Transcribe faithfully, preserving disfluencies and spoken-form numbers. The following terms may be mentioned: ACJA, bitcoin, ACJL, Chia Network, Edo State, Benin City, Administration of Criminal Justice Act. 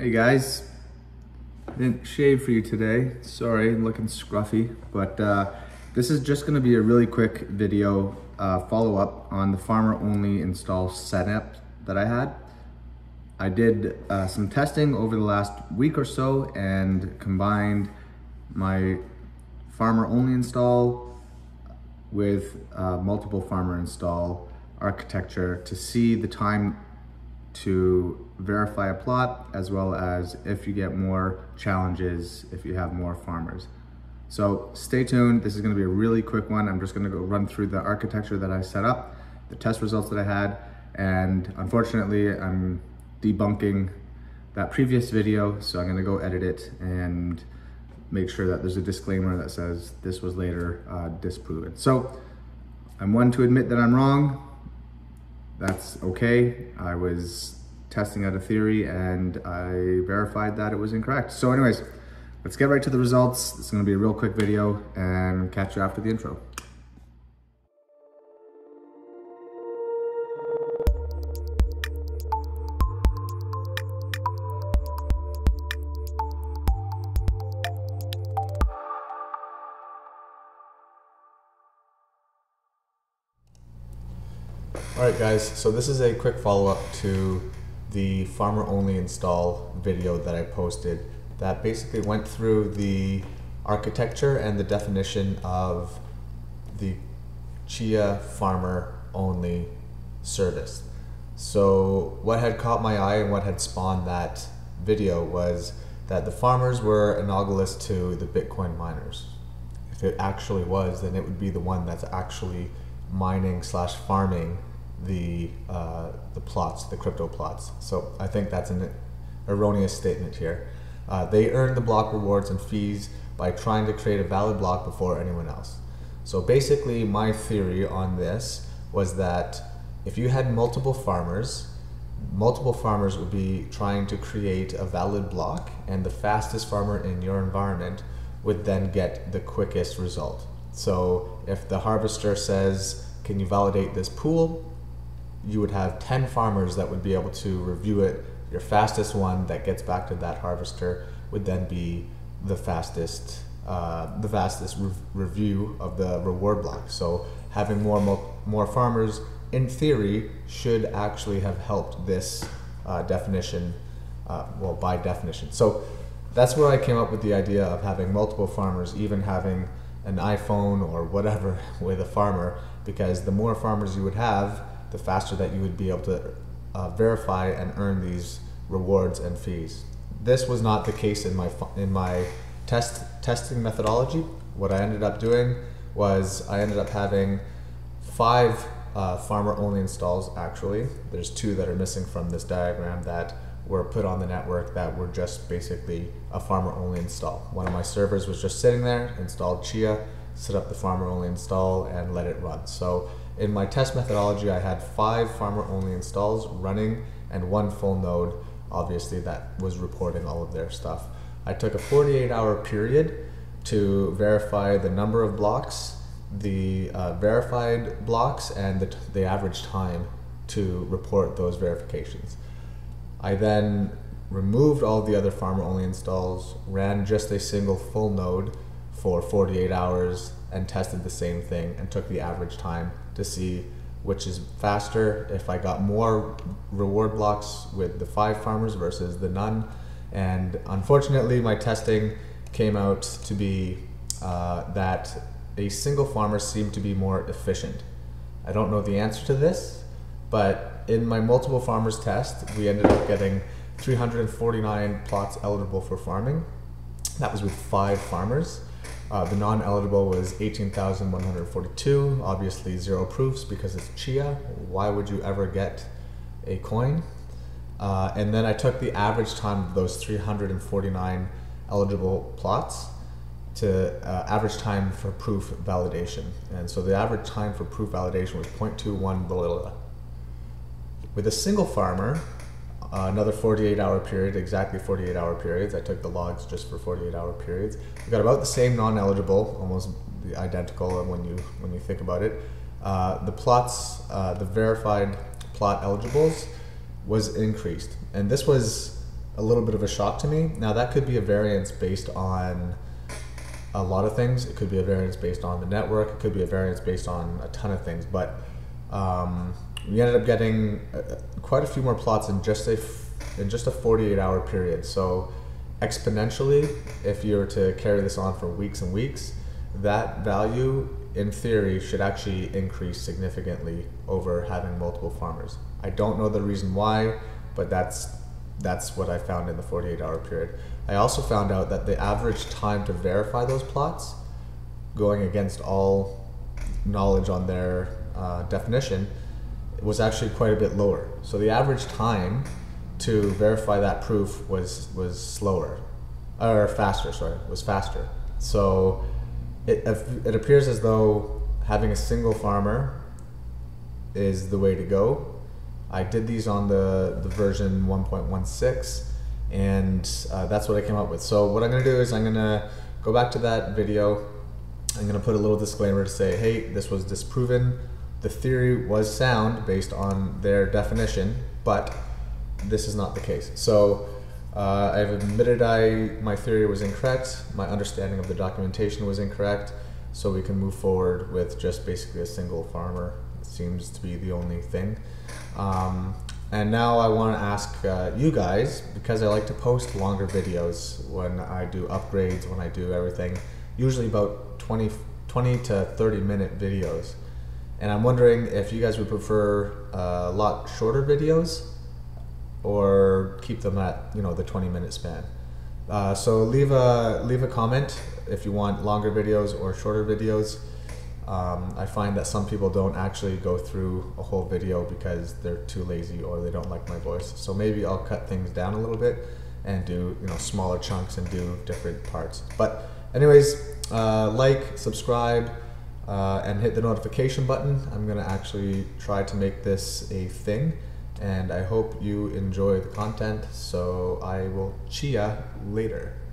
Hey guys, didn't shave for you today. Sorry, I'm looking scruffy, but uh, this is just gonna be a really quick video uh, follow-up on the farmer-only install setup that I had. I did uh, some testing over the last week or so and combined my farmer-only install with uh, multiple farmer install architecture to see the time to verify a plot, as well as if you get more challenges, if you have more farmers. So stay tuned, this is gonna be a really quick one. I'm just gonna go run through the architecture that I set up, the test results that I had, and unfortunately I'm debunking that previous video, so I'm gonna go edit it and make sure that there's a disclaimer that says this was later uh, disproven. So I'm one to admit that I'm wrong. That's okay. I was testing out a theory and I verified that it was incorrect. So anyways, let's get right to the results. It's gonna be a real quick video and catch you after the intro. All right guys, so this is a quick follow-up to the farmer only install video that I posted that basically went through the architecture and the definition of the Chia farmer only service. So what had caught my eye and what had spawned that video was that the farmers were analogous to the Bitcoin miners. If it actually was, then it would be the one that's actually mining slash farming the uh, the plots, the crypto plots. So I think that's an erroneous statement here. Uh, they earn the block rewards and fees by trying to create a valid block before anyone else. So basically my theory on this was that if you had multiple farmers, multiple farmers would be trying to create a valid block, and the fastest farmer in your environment would then get the quickest result. So if the harvester says, can you validate this pool? You would have ten farmers that would be able to review it. Your fastest one that gets back to that harvester would then be the fastest uh, the fastest re review of the reward block. So having more more farmers in theory should actually have helped this uh, definition, uh, well, by definition. So that's where I came up with the idea of having multiple farmers, even having an iPhone or whatever with a farmer, because the more farmers you would have, the faster that you would be able to uh, verify and earn these rewards and fees. This was not the case in my in my test testing methodology. What I ended up doing was I ended up having five uh, farmer-only installs. Actually, there's two that are missing from this diagram that were put on the network that were just basically a farmer-only install. One of my servers was just sitting there, installed Chia, set up the farmer-only install, and let it run. So in my test methodology, I had five farmer-only installs running and one full node, obviously, that was reporting all of their stuff. I took a forty-eight hour period to verify the number of blocks, the uh, verified blocks, and the, t the average time to report those verifications. I then removed all the other farmer-only installs, ran just a single full node for forty-eight hours, and tested the same thing and took the average time to see which is faster, if I got more reward blocks with the five farmers versus the none. And unfortunately my testing came out to be uh, that a single farmer seemed to be more efficient. I don't know the answer to this, but in my multiple farmers test we ended up getting three hundred forty-nine plots eligible for farming. That was with five farmers. Uh, the non-eligible was eighteen thousand one hundred forty-two, obviously zero proofs because it's Chia. Why would you ever get a coin? Uh, and then I took the average time of those three hundred forty-nine eligible plots to uh, average time for proof validation. And so the average time for proof validation was zero point two one blah, blah, blah. With a single farmer, Uh, another forty-eight hour period, exactly forty-eight hour periods. I took the logs just for forty-eight hour periods. We got about the same non-eligible, almost identical when you when you think about it. Uh, the plots, uh, the verified plot eligibles was increased, and this was a little bit of a shock to me. Now that could be a variance based on a lot of things. It could be a variance based on the network. It could be a variance based on a ton of things. But um, we ended up getting quite a few more plots in just a in just a forty-eight hour period. So exponentially, if you were to carry this on for weeks and weeks, that value in theory should actually increase significantly over having multiple farmers. I don't know the reason why, but that's that's what I found in the forty-eight hour period. I also found out that the average time to verify those plots, going against all knowledge on their uh, definition, was actually quite a bit lower. So the average time to verify that proof was was slower, or faster, sorry, was faster. So it, it appears as though having a single farmer is the way to go. I did these on the, the version one point one six, and uh, that's what I came up with. So what I'm gonna do is I'm gonna go back to that video. I'm gonna put a little disclaimer to say, hey, this was disproven. The theory was sound based on their definition, but this is not the case. So uh, I've admitted I my theory was incorrect, my understanding of the documentation was incorrect, so we can move forward with just basically a single farmer. It seems to be the only thing. Um, and now I want to ask uh, you guys, because I like to post longer videos when I do upgrades, when I do everything, usually about twenty to thirty minute videos. And I'm wondering if you guys would prefer a lot shorter videos or keep them at, you know, the twenty minute span. Uh, so leave a, leave a comment if you want longer videos or shorter videos. Um, I find that some people don't actually go through a whole video because they're too lazy or they don't like my voice. So maybe I'll cut things down a little bit and do, you know, smaller chunks and do different parts. But anyways, uh, like, subscribe, uh, and hit the notification button. I'm gonna actually try to make this a thing, and I hope you enjoy the content. So I will see ya later.